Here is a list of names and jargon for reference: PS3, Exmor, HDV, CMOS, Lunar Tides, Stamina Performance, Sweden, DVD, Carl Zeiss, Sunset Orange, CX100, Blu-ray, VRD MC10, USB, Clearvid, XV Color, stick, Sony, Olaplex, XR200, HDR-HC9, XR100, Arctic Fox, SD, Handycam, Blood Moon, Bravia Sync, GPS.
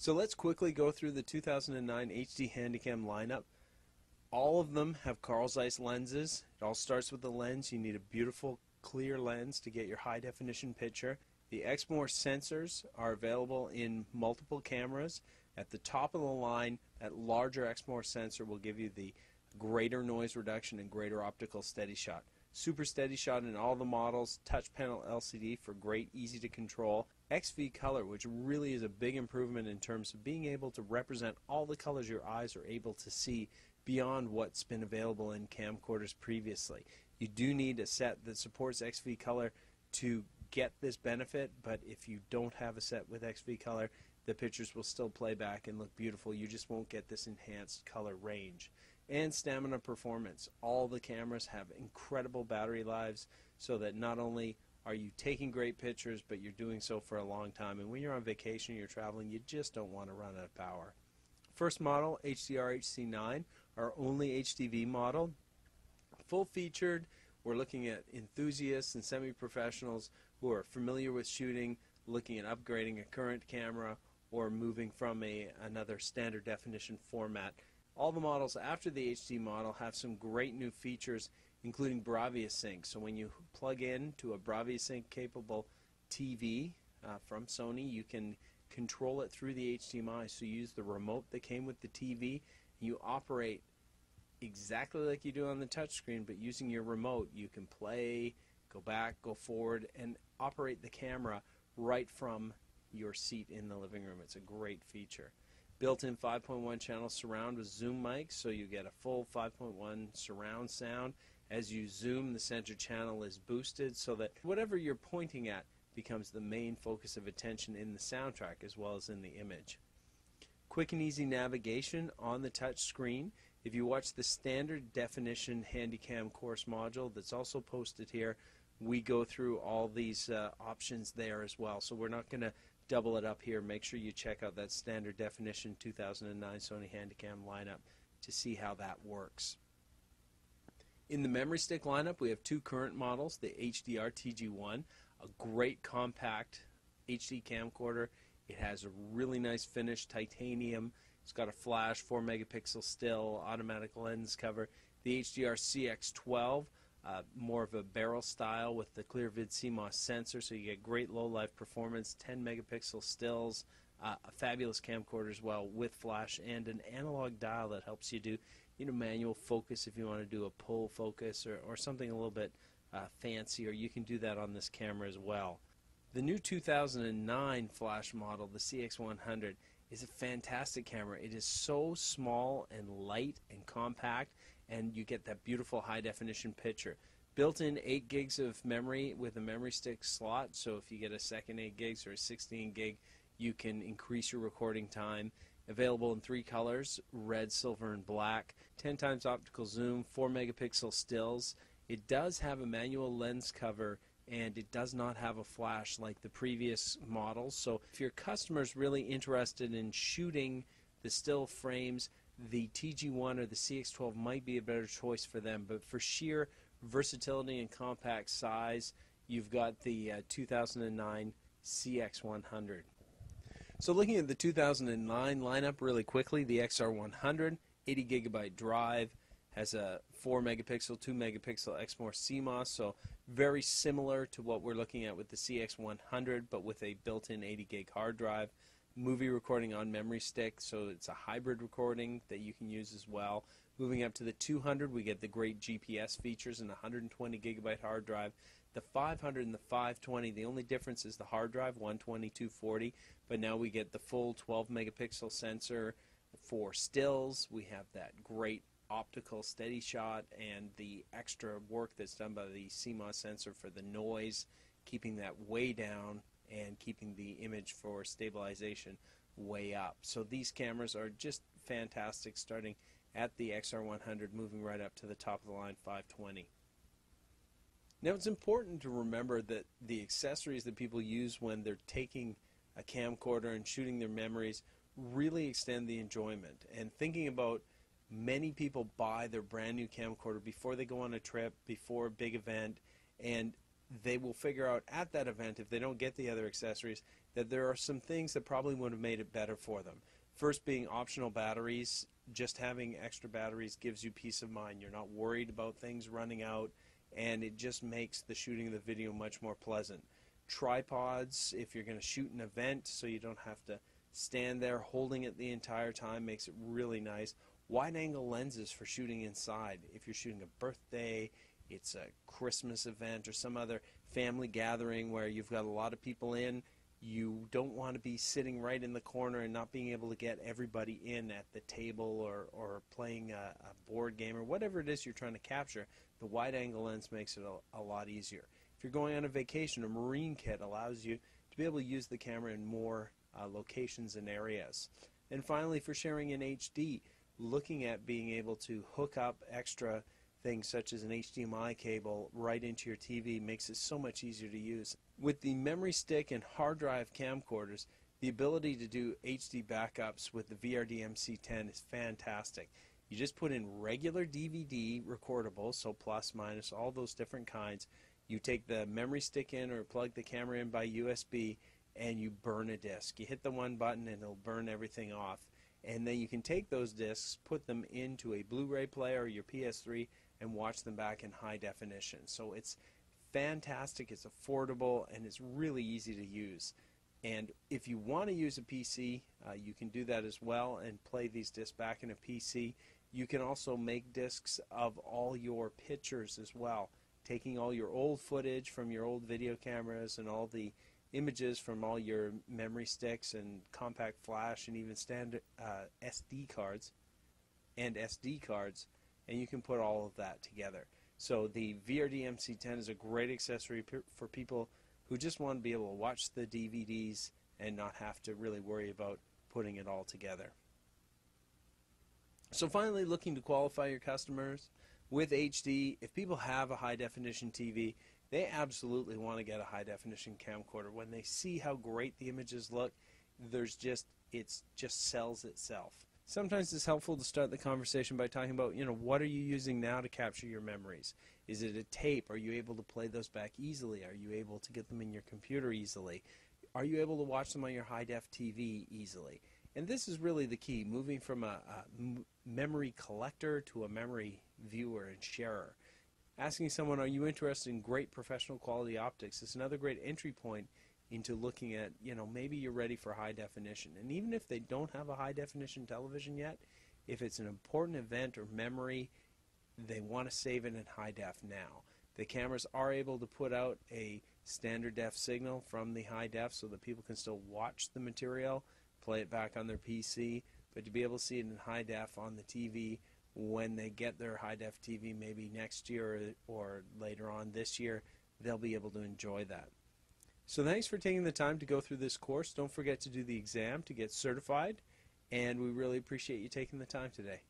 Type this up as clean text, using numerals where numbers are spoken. So let's quickly go through the 2009 HD Handycam lineup. All of them have Carl Zeiss lenses. It all starts with the lens. You need a beautiful clear lens to get your high definition picture. The Exmor sensors are available in multiple cameras. At the top of the line, that larger Exmor sensor will give you the greater noise reduction and greater optical steady shot. Super steady shot in all the models, touch panel LCD for great easy to control. XV Color, which really is a big improvement in terms of being able to represent all the colors your eyes are able to see beyond what's been available in camcorders previously. You do need a set that supports XV Color to get this benefit, but if you don't have a set with XV Color, the pictures will still play back and look beautiful. You just won't get this enhanced color range. And Stamina Performance. All the cameras have incredible battery lives, so that not only are you taking great pictures, but you're doing so for a long time. And when you're on vacation, you're traveling, you just don't want to run out of power. First model, HDR-HC9, our only HDV model. Full featured. We're looking at enthusiasts and semi-professionals who are familiar with shooting, looking at upgrading a current camera, or moving from another standard definition format. All the models after the HD model have some great new features, including Bravia Sync. So when you plug in to a Bravia Sync capable TV from Sony, you can control it through the HDMI. So you use the remote that came with the TV. You operate exactly like you do on the touchscreen, but using your remote, you can play, go back, go forward, and operate the camera right from your seat in the living room. It's a great feature. Built-in 5.1 channel surround with zoom mics, so you get a full 5.1 surround sound. As you zoom, the center channel is boosted so that whatever you're pointing at becomes the main focus of attention in the soundtrack as well as in the image. Quick and easy navigation on the touch screen. If you watch the standard definition Handycam course module that's also posted here, we go through all these options there as well. So we're not going to double it up here. Make sure you check out that standard definition 2009 Sony Handycam lineup to see how that works. In the memory stick lineup, we have two current models, the HDR-TG1, a great compact HD camcorder. It has a really nice finish, titanium. It's got a flash, 4 megapixel still, automatic lens cover. The HDR-CX12, more of a barrel style with the Clearvid CMOS sensor, so you get great low-life performance, 10 megapixel stills, a fabulous camcorder as well with flash and an analog dial that helps you do manual focus if you want to do a pull focus or something a little bit fancier. You can do that on this camera as well. The new 2009 flash model, the CX100, is a fantastic camera. It is so small and light and compact, and you get that beautiful high definition picture. Built in 8 gigs of memory with a memory stick slot, so if you get a second 8 gigs or a 16 gig, you can increase your recording time. Available in 3 colors, red, silver, and black. 10 times optical zoom, 4 megapixel stills. It does have a manual lens cover, and it does not have a flash like the previous models. So if your customer's really interested in shooting the still frames, the TG1 or the CX12 might be a better choice for them. But for sheer versatility and compact size, you've got the 2009 CX100. So looking at the 2009 lineup really quickly, the XR100, 80 gigabyte drive, has a 4 megapixel, 2 megapixel Exmor CMOS, so very similar to what we're looking at with the CX100, but with a built-in 80 gig hard drive. Movie recording on memory stick, so it's a hybrid recording that you can use as well. Moving up to the 200, we get the great GPS features and 120 gigabyte hard drive. The 500 and the 520, the only difference is the hard drive, 120, 240, but now we get the full 12 megapixel sensor for stills. We have that great optical steady shot and the extra work that's done by the CMOS sensor for the noise, keeping that way down and keeping the image for stabilization way up. So these cameras are just fantastic, starting at the XR100, moving right up to the top of the line 520. Now it's important to remember that the accessories that people use when they're taking a camcorder and shooting their memories really extend the enjoyment. And thinking about many people buy their brand new camcorder before they go on a trip, before a big event, and they will figure out at that event, if they don't get the other accessories, that there are some things that probably would have made it better for them. First being optional batteries. Just having extra batteries gives you peace of mind. You're not worried about things running out, and it just makes the shooting of the video much more pleasant. Tripods, if you're going to shoot an event so you don't have to stand there holding it the entire time, makes it really nice. Wide-angle lenses for shooting inside. If you're shooting a birthday, it's a Christmas event, or some other family gathering where you've got a lot of people in, you don't want to be sitting right in the corner and not being able to get everybody in at the table, or playing a board game or whatever it is you're trying to capture. The wide-angle lens makes it a lot easier. If you're going on a vacation, a marine kit allows you to be able to use the camera in more locations and areas. And finally, for sharing in HD, looking at being able to hook up extra things such as an HDMI cable right into your TV makes it so much easier to use. With the memory stick and hard drive camcorders, the ability to do HD backups with the VRD MC10 is fantastic. You just put in regular DVD recordables, so plus, minus, all those different kinds. You take the memory stick in or plug the camera in by USB, and you burn a disc. You hit the one button and it'll burn everything off. And then you can take those discs, put them into a Blu-ray player or your PS3, and watch them back in high definition. So it's fantastic, it's affordable, and it's really easy to use. And if you want to use a PC, you can do that as well and play these discs back in a PC. You can also make discs of all your pictures as well, taking all your old footage from your old video cameras and all the images from all your memory sticks and compact flash and even standard SD cards, and you can put all of that together. So the VRD MC10 is a great accessory for people who just want to be able to watch the DVDs and not have to really worry about putting it all together. So finally, looking to qualify your customers with HD, if people have a high definition TV, they absolutely want to get a high definition camcorder. When they see how great the images look, it just sells itself. Sometimes it's helpful to start the conversation by talking about, you know, what are you using now to capture your memories? Is it a tape? Are you able to play those back easily? Are you able to get them in your computer easily? Are you able to watch them on your high def TV easily? And this is really the key, moving from a memory collector to a memory viewer and sharer. Asking someone, are you interested in great professional quality optics, is another great entry point into looking at, you know, maybe you're ready for high definition. And even if they don't have a high definition television yet, if it's an important event or memory, they want to save it in high def now. The cameras are able to put out a standard def signal from the high def so that people can still watch the material, play it back on their PC, but to be able to see it in high def on the TV when they get their high def TV, maybe next year or later on this year, they'll be able to enjoy that. So thanks for taking the time to go through this course. Don't forget to do the exam to get certified, and we really appreciate you taking the time today.